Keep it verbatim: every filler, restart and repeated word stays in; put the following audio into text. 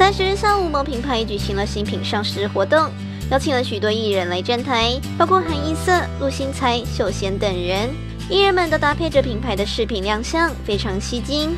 三十日上午，某品牌举行了新品上市活动，邀请了许多艺人来站台，包括韩一瑟、陆星材、秀贤等人。艺人们都搭配着品牌的饰品亮相，非常吸睛。